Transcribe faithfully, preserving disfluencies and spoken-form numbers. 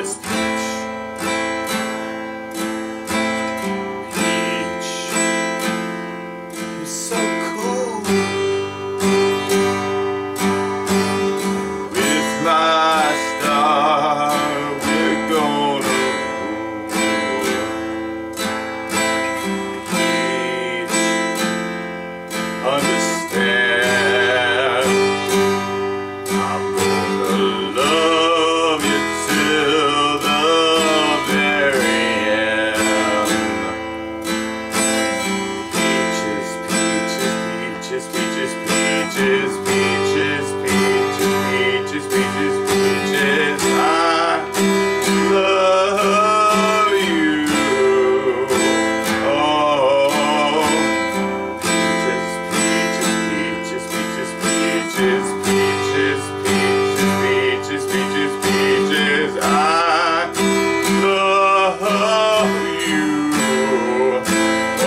is peach, peach. You're so cool. With my star, we're gonna rule. Peach, understand. I'm gonna love. Peaches, peaches, peaches, peaches, peaches, peaches, I love you. Oh, peaches, peaches, peaches, peaches, peaches, peaches, peaches, peaches, peaches, peaches, I love you. Oh.